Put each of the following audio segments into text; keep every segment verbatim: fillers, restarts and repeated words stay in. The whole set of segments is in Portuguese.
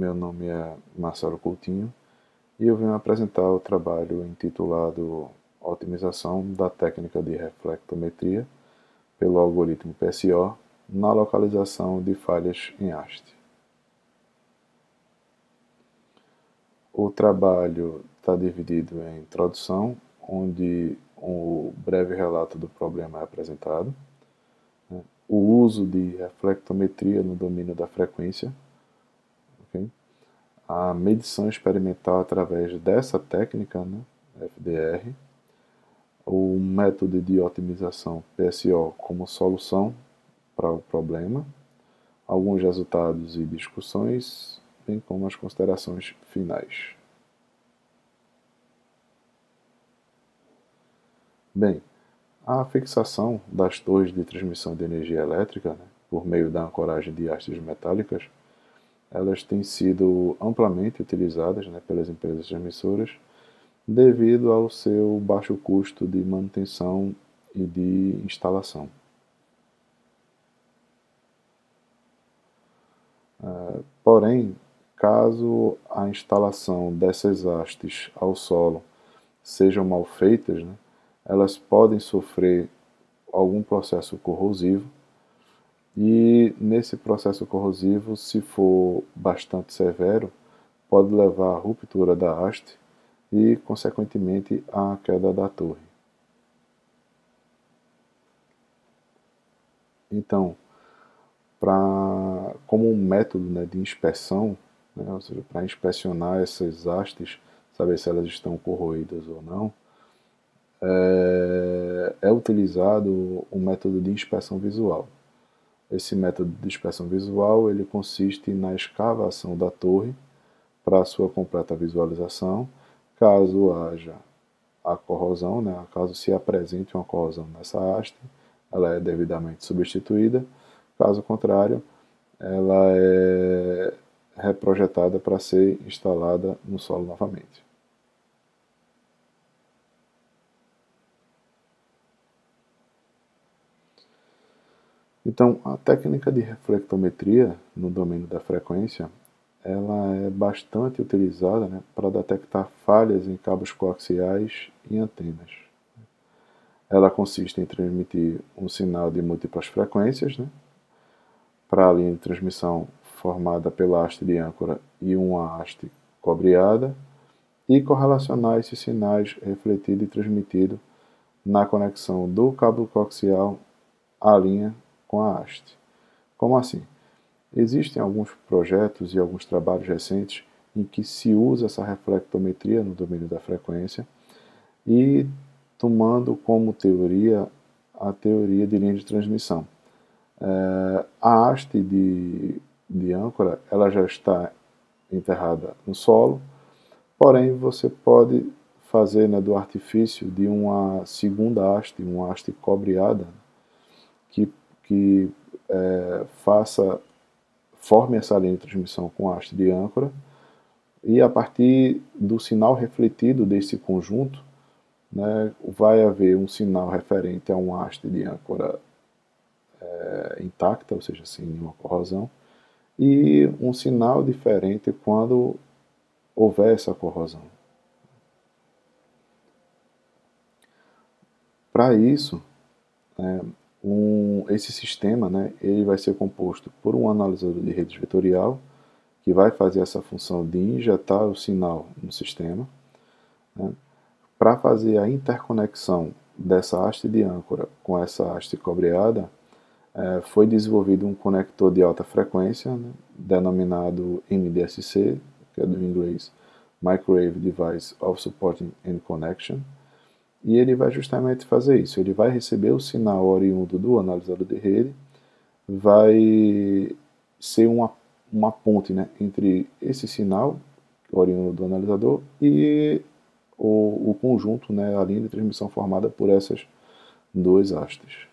Meu nome é Marcelo Coutinho e eu venho apresentar o trabalho intitulado Otimização da técnica de reflectometria pelo algoritmo P S O na localização de falhas em haste. O trabalho está dividido em introdução, onde um breve relato do problema é apresentado, o uso de reflectometria no domínio da frequência, okay? A medição experimental através dessa técnica, né, F D R, o método de otimização P S O como solução para o problema, alguns resultados e discussões, bem como as considerações finais. Bem, a fixação das torres de transmissão de energia elétrica, né, por meio da ancoragem de hastes metálicas, elas têm sido amplamente utilizadas, né, pelas empresas transmissoras devido ao seu baixo custo de manutenção e de instalação. Uh, porém, caso a instalação dessas hastes ao solo sejam mal feitas, né, elas podem sofrer algum processo corrosivo, e nesse processo corrosivo, se for bastante severo, pode levar à ruptura da haste e, consequentemente, à queda da torre. Então, pra, como um método, né, de inspeção, né, ou seja, para inspecionar essas hastes, saber se elas estão corroídas ou não, É, é utilizado o método de inspeção visual. Esse método de inspeção visual ele consiste na escavação da torre para sua completa visualização, caso haja a corrosão, né, caso se apresente uma corrosão nessa haste, ela é devidamente substituída, caso contrário, ela é reprojetada para ser instalada no solo novamente. Então, a técnica de reflectometria no domínio da frequência, ela é bastante utilizada, né, para detectar falhas em cabos coaxiais e antenas. Ela consiste em transmitir um sinal de múltiplas frequências, né, para a linha de transmissão formada pela haste de âncora e uma haste cobreada, e correlacionar esses sinais refletido e transmitido na conexão do cabo coaxial à linha com a haste. Como assim? Existem alguns projetos e alguns trabalhos recentes em que se usa essa reflectometria no domínio da frequência e tomando como teoria a teoria de linha de transmissão. É, a haste de, de âncora ela já está enterrada no solo, porém você pode fazer, né, do artifício de uma segunda haste, uma haste cobreada, que que é, faça, forme essa linha de transmissão com a haste de âncora, e a partir do sinal refletido desse conjunto, né, vai haver um sinal referente a uma haste de âncora é, intacta, ou seja, sem nenhuma corrosão, e um sinal diferente quando houver essa corrosão. Para isso, é, Um, esse sistema, né, ele vai ser composto por um analisador de rede vetorial, que vai fazer essa função de injetar o sinal no sistema, né, para fazer a interconexão dessa haste de âncora com essa haste cobreada. É, foi desenvolvido um conector de alta frequência, né, denominado M D S C, que é do inglês Microwave Device of Supporting and Connection, e ele vai justamente fazer isso. Ele vai receber o sinal oriundo do analisador de rede, vai ser uma, uma ponte, né, entre esse sinal oriundo do analisador e o, o conjunto, né, a linha de transmissão formada por essas duas hastes.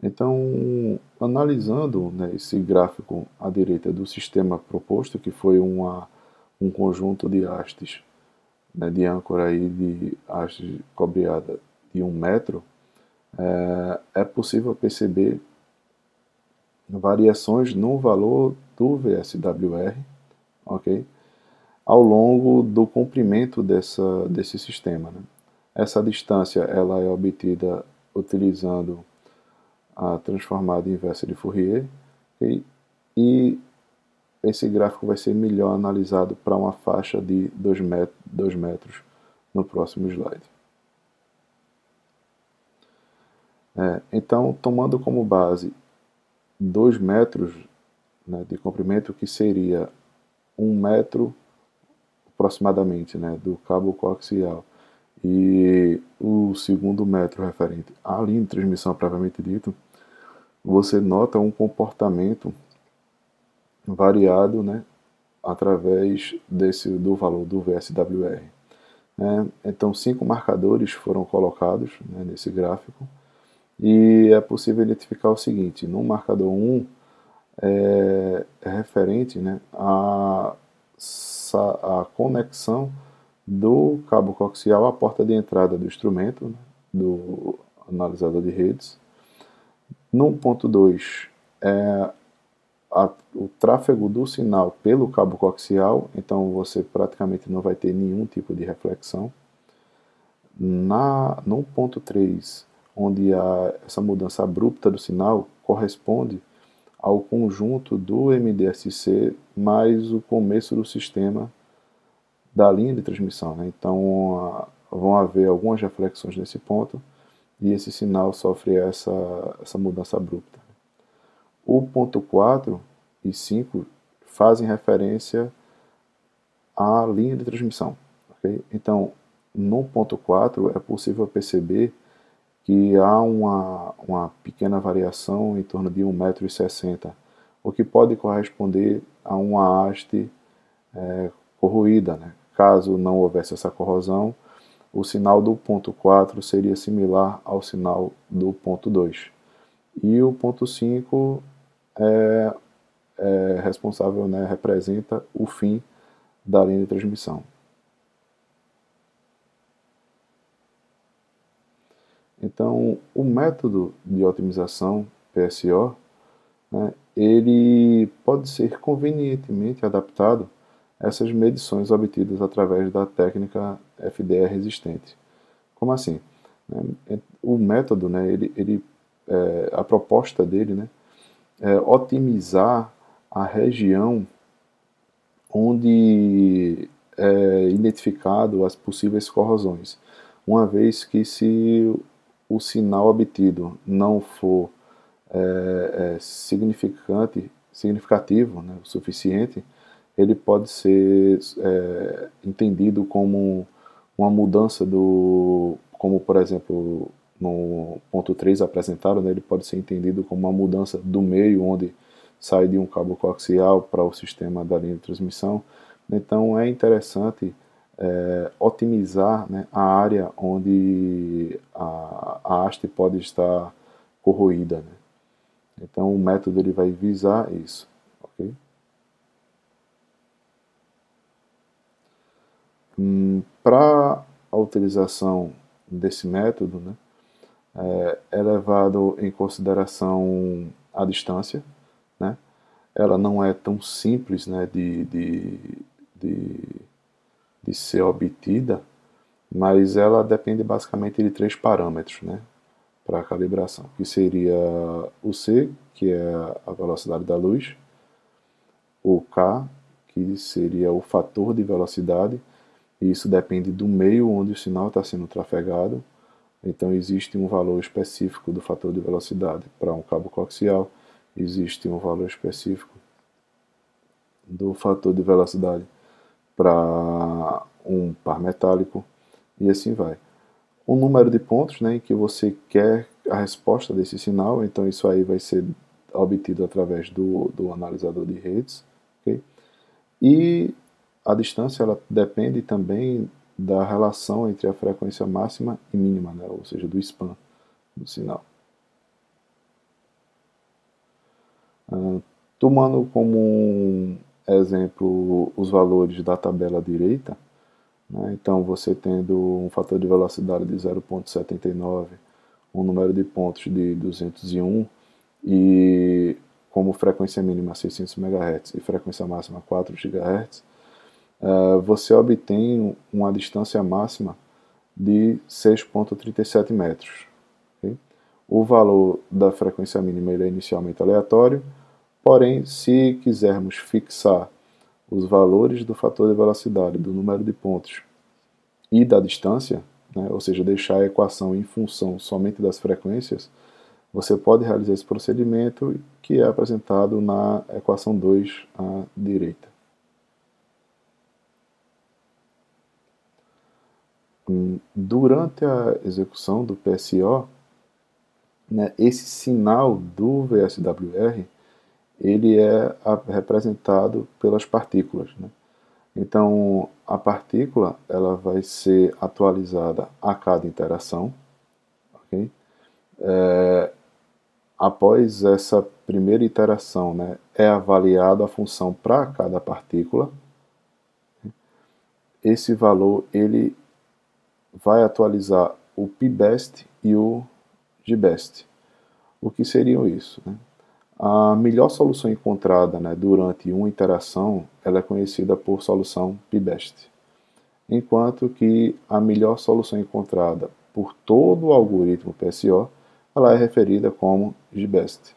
Então, analisando, né, esse gráfico à direita do sistema proposto, que foi uma, um conjunto de hastes, né, de âncora e de haste cobreada de um metro, é, é possível perceber variações no valor do V S W R, ok? Ao longo do comprimento dessa, desse sistema, né? Essa distância ela é obtida utilizando a transformada inversa de Fourier, okay? E esse gráfico vai ser melhor analisado para uma faixa de dois metros no próximo slide. É, então, tomando como base dois metros, né, de comprimento, que seria um metro aproximadamente, né, do cabo coaxial, e o segundo metro referente à linha de transmissão propriamente dito, você nota um comportamento variado, né, através desse, do valor do V S W R. É, então, cinco marcadores foram colocados, né, nesse gráfico, e é possível identificar o seguinte: no marcador um é, é referente, né, a, a conexão do cabo coaxial à porta de entrada do instrumento, né, do analisador de redes. No ponto dois é a, o tráfego do sinal pelo cabo coaxial, então você praticamente não vai ter nenhum tipo de reflexão. Na, no ponto três, onde a, essa mudança abrupta do sinal corresponde ao conjunto do M D S C mais o começo do sistema da linha de transmissão, né? Então a, vão haver algumas reflexões nesse ponto e esse sinal sofre essa, essa mudança abrupta. O ponto quatro e cinco fazem referência à linha de transmissão, okay? Então no ponto quatro é possível perceber que há uma, uma pequena variação em torno de um metro e sessenta, o que pode corresponder a uma haste é, corroída, né? Caso não houvesse essa corrosão, o sinal do ponto quatro seria similar ao sinal do ponto dois. E o ponto cinco é, é responsável, né? Representa o fim da linha de transmissão. Então, o método de otimização P S O, né, ele pode ser convenientemente adaptado a essas medições obtidas através da técnica F D R existente. Como assim? O método, né, ele, ele, é, a proposta dele, né, é otimizar a região onde é identificado as possíveis corrosões, uma vez que se o sinal obtido não for é, é, significante, significativo, né, o suficiente, ele pode ser é, entendido como uma mudança do, como por exemplo no ponto três apresentado, né, ele pode ser entendido como uma mudança do meio, onde sai de um cabo coaxial para o sistema da linha de transmissão. Então é interessante É, otimizar, né, a área onde a, a haste pode estar corroída, né? Então o método ele vai visar isso, ok? Hum, para a utilização desse método, né, é, é levado em consideração a distância, né? Ela não é tão simples, né, de, de, de de ser obtida, mas ela depende basicamente de três parâmetros, né, para a calibração, que seria o C, que é a velocidade da luz, o K, que seria o fator de velocidade, e isso depende do meio onde o sinal está sendo trafegado, então existe um valor específico do fator de velocidade para um cabo coaxial, existe um valor específico do fator de velocidade para um par metálico, e assim vai. O número de pontos, né, em que você quer a resposta desse sinal, então isso aí vai ser obtido através do, do analisador de redes, okay? E a distância ela depende também da relação entre a frequência máxima e mínima, né, ou seja, do span do sinal. Uh, tomando como um exemplo os valores da tabela direita, né? Então você tendo um fator de velocidade de zero vírgula setenta e nove, um número de pontos de duzentos e um e como frequência mínima seiscentos megahertz e frequência máxima quatro gigahertz, uh, você obtém uma distância máxima de seis vírgula trinta e sete metros. Okay? O valor da frequência mínima ele é inicialmente aleatório, porém, se quisermos fixar os valores do fator de velocidade, do número de pontos e da distância, né, ou seja, deixar a equação em função somente das frequências, você pode realizar esse procedimento que é apresentado na equação dois à direita. Durante a execução do P S O, né, esse sinal do V S W R ele é representado pelas partículas, né? Então, a partícula ela vai ser atualizada a cada interação. Okay? É, após essa primeira interação, né, é avaliada a função para cada partícula. Esse valor ele vai atualizar o P-Best e o G-Best. O que seriam isso, né? A melhor solução encontrada, né, durante uma interação ela é conhecida por solução P-Best, enquanto que a melhor solução encontrada por todo o algoritmo P S O ela é referida como G-Best.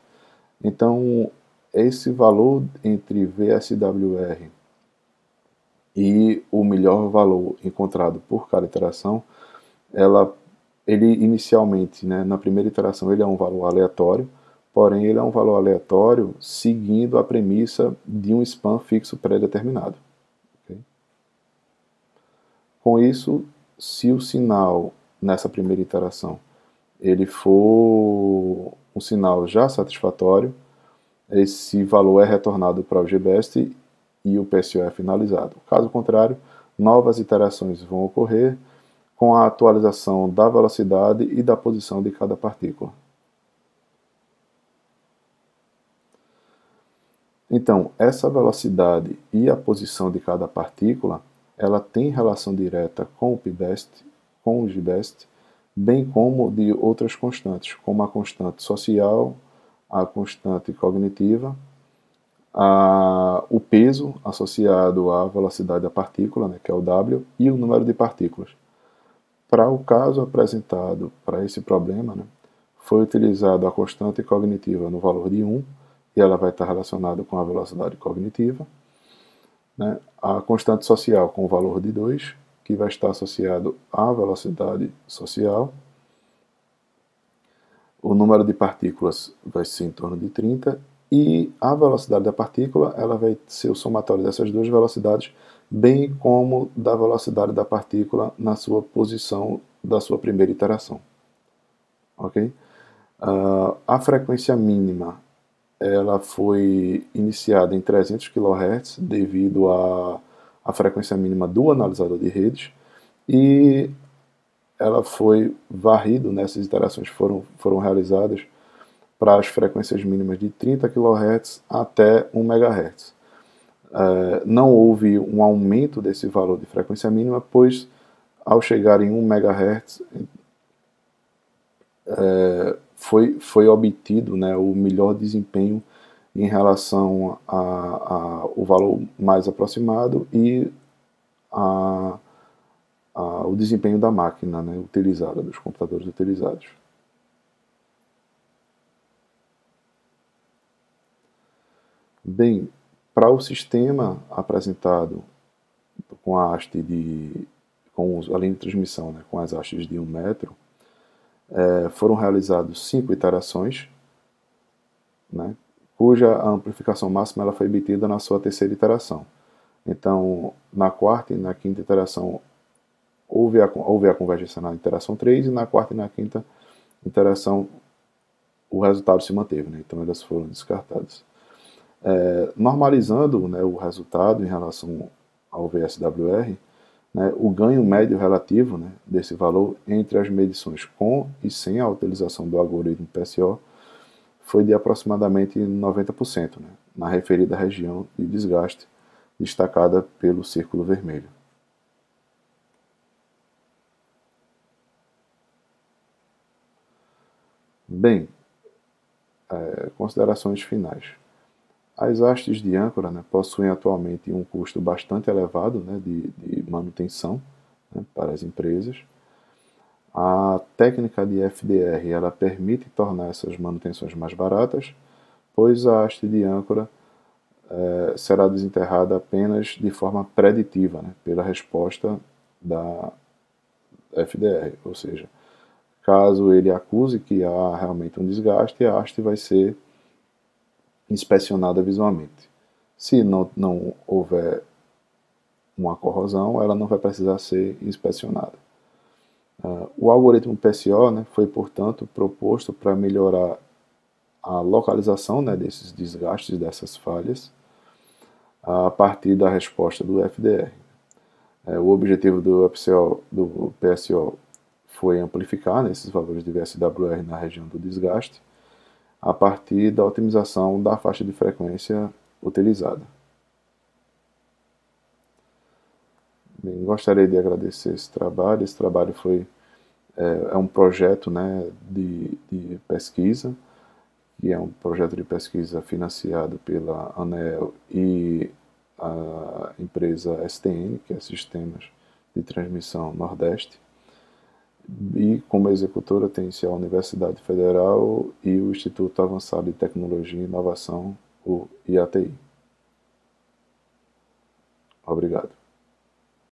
Então, esse valor entre V S W R e o melhor valor encontrado por cada interação, ela, ele inicialmente, né, na primeira interação ele é um valor aleatório, porém ele é um valor aleatório seguindo a premissa de um spam fixo pré-determinado. Okay? Com isso, se o sinal nessa primeira interação ele for um sinal já satisfatório, esse valor é retornado para o G-Best e o P S O é finalizado. Caso contrário, novas iterações vão ocorrer com a atualização da velocidade e da posição de cada partícula. Então, essa velocidade e a posição de cada partícula, ela tem relação direta com o P-Best, com o G-Best, bem como de outras constantes, como a constante social, a constante cognitiva, a, o peso associado à velocidade da partícula, né, que é o W, e o número de partículas. Para o caso apresentado para esse problema, né, foi utilizado a constante cognitiva no valor de um, e ela vai estar relacionada com a velocidade cognitiva, né? A constante social com o valor de dois, que vai estar associado à velocidade social. O número de partículas vai ser em torno de trinta, e a velocidade da partícula ela vai ser o somatório dessas duas velocidades, bem como da velocidade da partícula na sua posição da sua primeira iteração. Ok? Uh, a frequência mínima ela foi iniciada em trezentos quilohertz devido à, à frequência mínima do analisador de redes, e ela foi varrida, né, essas iterações foram, foram realizadas para as frequências mínimas de trinta quilohertz até um megahertz. Uh, não houve um aumento desse valor de frequência mínima, pois ao chegar em um megahertz, uh, Foi, foi obtido, né, o melhor desempenho em relação ao valor mais aproximado e a, a, o desempenho da máquina, né, utilizada, dos computadores utilizados. Bem, para o sistema apresentado com a haste de, com a linha de transmissão, né, com as hastes de um metro, É, foram realizados cinco iterações, né, cuja amplificação máxima ela foi obtida na sua terceira iteração. Então, na quarta e na quinta iteração houve a, houve a convergência na iteração três, e na quarta e na quinta iteração o resultado se manteve, né, então elas foram descartadas. É, normalizando, né, o resultado em relação ao V S W R, né, o ganho médio relativo, né, desse valor entre as medições com e sem a utilização do algoritmo P S O foi de aproximadamente noventa por cento, né, na referida região de desgaste destacada pelo círculo vermelho. Bem, é, considerações finais. As hastes de âncora, né, possuem atualmente um custo bastante elevado, né, de, de manutenção, né, para as empresas. A técnica de F D R ela permite tornar essas manutenções mais baratas, pois a haste de âncora eh, será desenterrada apenas de forma preditiva, né, pela resposta da F D R, ou seja, caso ele acuse que há realmente um desgaste, a haste vai ser inspecionada visualmente. Se não, não houver uma corrosão, ela não vai precisar ser inspecionada. Uh, o algoritmo P S O, né, foi, portanto, proposto para melhorar a localização, né, desses desgastes, dessas falhas, a partir da resposta do F D R. Uh, o objetivo do P S O, do P S O foi amplificar, né, esses valores de V S W R na região do desgaste, a partir da otimização da faixa de frequência utilizada. Bem, gostaria de agradecer esse trabalho. Esse trabalho foi, é, é um projeto, né, de, de pesquisa, que é um projeto de pesquisa financiado pela Aneel e a empresa S T N, que é Sistemas de Transmissão Nordeste. E como executora tem-se a Universidade Federal e o Instituto Avançado de Tecnologia e Inovação, o I A T I. Obrigado.